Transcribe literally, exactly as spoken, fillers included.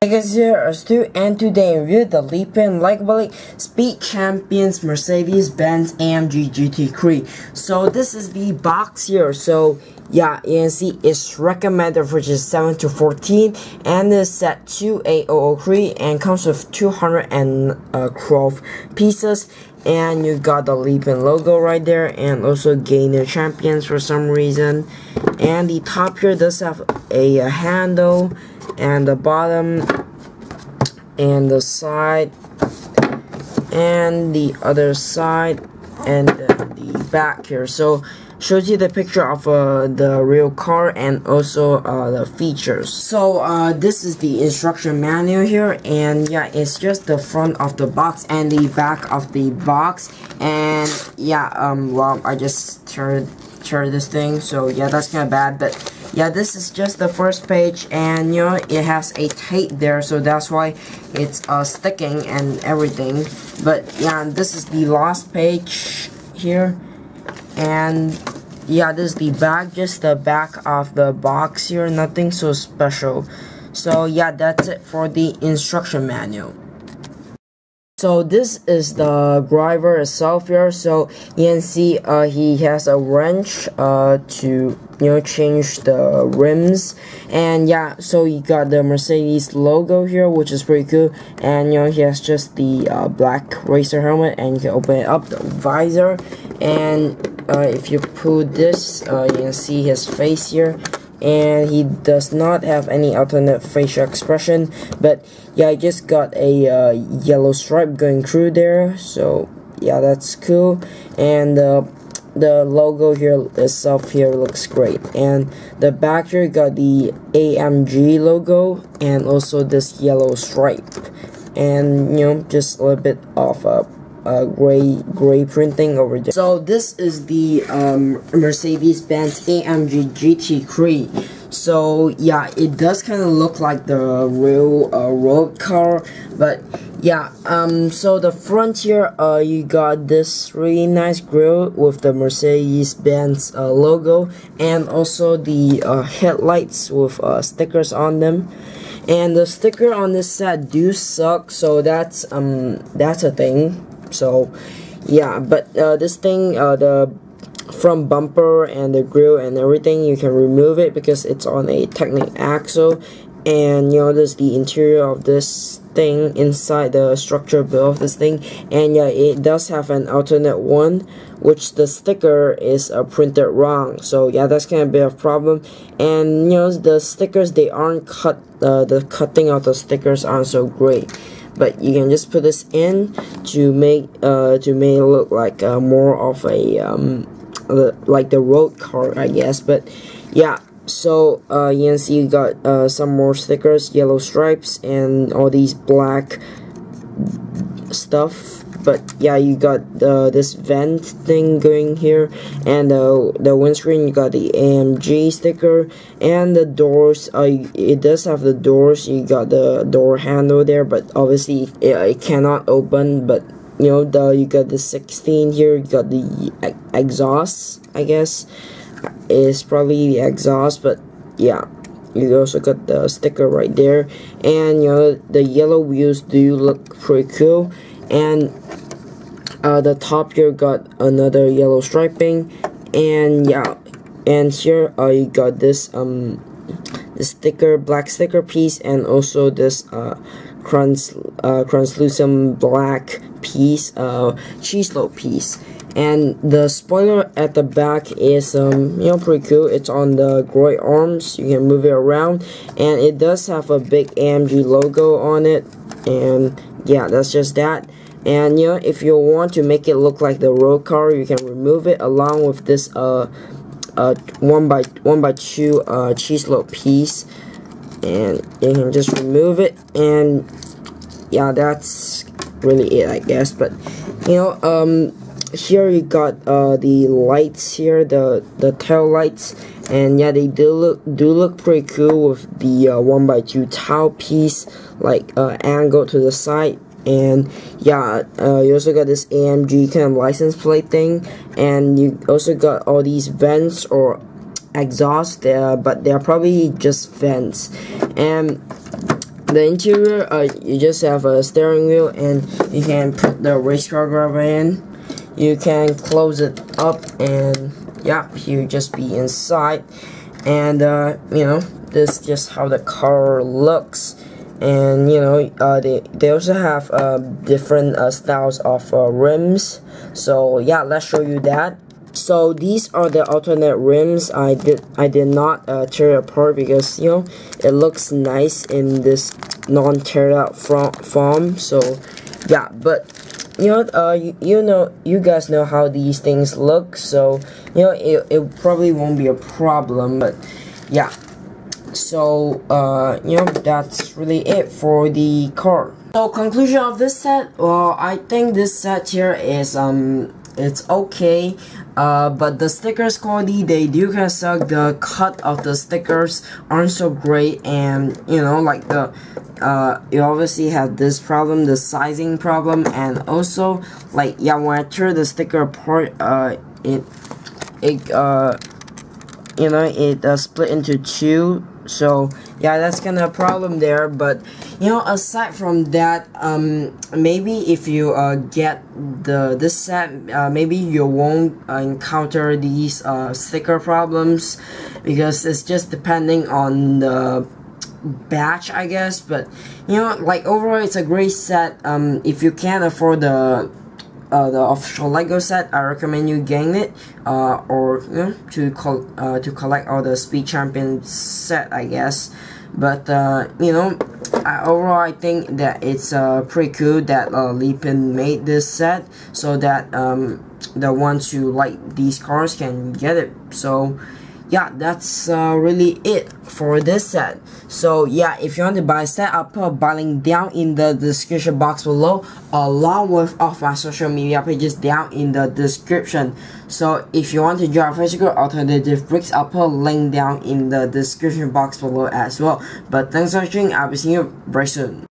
Guys, here are Stu, and today we review the leaping like bully Speed Champions Mercedes-Benz A M G G T three. So this is the box here. So yeah, you can see it's recommended for just seven to fourteen, and it's set to eight thousand three and comes with two hundred twelve pieces. And you got the leaping logo right there, and also Gainer Champions for some reason. And the top here does have a, a handle, and the bottom, and the side, and the other side, and the, the back here. So shows you the picture of uh, the real car, and also uh, the features. So uh, this is the instruction manual here, and yeah, it's just the front of the box and the back of the box. And yeah, um, well, I just tear tear this thing, so yeah, that's kind of bad, but yeah, this is just the first page, and you know, it has a tape there, so that's why it's uh, sticking and everything. But yeah, this is the last page here, and yeah, this is the back, just the back of the box here, nothing so special. So yeah, that's it for the instruction manual. So this is the driver itself here. So you can see uh, he has a wrench uh, to you know change the rims, and yeah, so you got the Mercedes logo here, which is pretty cool. And you know, he has just the uh, black racer helmet, and you can open it up, the visor, and uh, if you pull this, uh, you can see his face here. And he does not have any alternate facial expression, but yeah, I just got a uh, yellow stripe going through there, so yeah, that's cool. And uh, the logo here itself here looks great, and the back here got the A M G logo, and also this yellow stripe, and you know, just a little bit of a Uh, gray gray printing over there. So this is the um, Mercedes-Benz A M G G T three. So yeah, it does kind of look like the real uh, road car, but yeah, um, so the front here, uh, you got this really nice grille with the Mercedes-Benz uh, logo, and also the uh, headlights with uh, stickers on them. And the sticker on this set do suck, so that's um that's a thing. So yeah, but uh, this thing, uh, the front bumper and the grille and everything, you can remove it because it's on a Technic axle. And you know, this is the interior of this thing, inside the structure build of this thing. And yeah, it does have an alternate one, which the sticker is uh, printed wrong, so yeah, that's kind of a bit of problem. And you know, the stickers, they aren't cut, uh, the cutting of the stickers aren't so great, but you can just put this in to make uh to make it look like uh, more of a um like the road car, I guess. But yeah, so uh you can see you got uh some more stickers, yellow stripes, and all these black stuff. But yeah, you got uh, this vent thing going here, and uh, the windscreen, you got the A M G sticker, and the doors, uh, it does have the doors, you got the door handle there, but obviously it, it cannot open. But you know, the, you got the sixteen here, you got the ex exhaust, I guess, it's probably the exhaust, but yeah. You also got the sticker right there, and you know, the yellow wheels do look pretty cool. And uh, the top here got another yellow striping, and yeah, and here uh, you got this um the sticker, black sticker piece, and also this uh trans uh translucent black piece, uh cheese loaf piece. And the spoiler at the back is um you know, pretty cool. It's on the groin arms, you can move it around, and it does have a big A M G logo on it. And yeah, that's just that. And you know, if you want to make it look like the road car, you can remove it along with this uh uh one by one by two uh cheese loaf piece, and you can just remove it. And yeah, that's really it, I guess. But you know, um here you got uh the lights here, the the tail lights, and yeah, they do look do look pretty cool with the uh, one by two tail piece, like uh angled to the side. And yeah, uh, you also got this A M G kind of license plate thing, and you also got all these vents or exhaust there, but they're probably just vents. And the interior, uh, you just have a steering wheel, and you can put the race car grabber in. You can close it up, and yeah, you just be inside. And uh, you know, this is just how the car looks. And you know, uh, they they also have uh, different uh, styles of uh, rims. So yeah, let's show you that. So these are the alternate rims. I did I did not uh, tear it apart because you know it looks nice in this non-teared out front form. So yeah, but you know, uh, you, you know, you guys know how these things look. So you know, it it probably won't be a problem. But yeah. So, uh, you know, that's really it for the car. So, conclusion of this set, well, I think this set here is, um, it's okay, uh, but the stickers quality, they do kind of suck. The cut of the stickers aren't so great, and, you know, like the, uh, you obviously have this problem, the sizing problem, and also, like, yeah, when I tear the sticker apart, uh, it, it, uh, you know, it, uh, split into two. So yeah, that's kind of a problem there. But you know, aside from that, um, maybe if you uh, get the this set, uh, maybe you won't uh, encounter these uh, sticker problems, because it's just depending on the batch, I guess. But you know, like overall, it's a great set. Um, if you can't afford the Uh, the official Lego set, I recommend you getting it, uh, or you know, to col uh, to collect all the Speed Champions set, I guess. But uh, you know, I, overall, I think that it's uh, pretty cool that uh, Lipin made this set, so that um, the ones who like these cars can get it. So yeah, that's uh, really it for this set. So yeah, if you want to buy a set, I'll put a buy link down in the description box below, along with all of my social media pages down in the description. So if you want to draw physical alternative bricks, I'll put a link down in the description box below as well. But thanks for watching, I'll be seeing you very soon.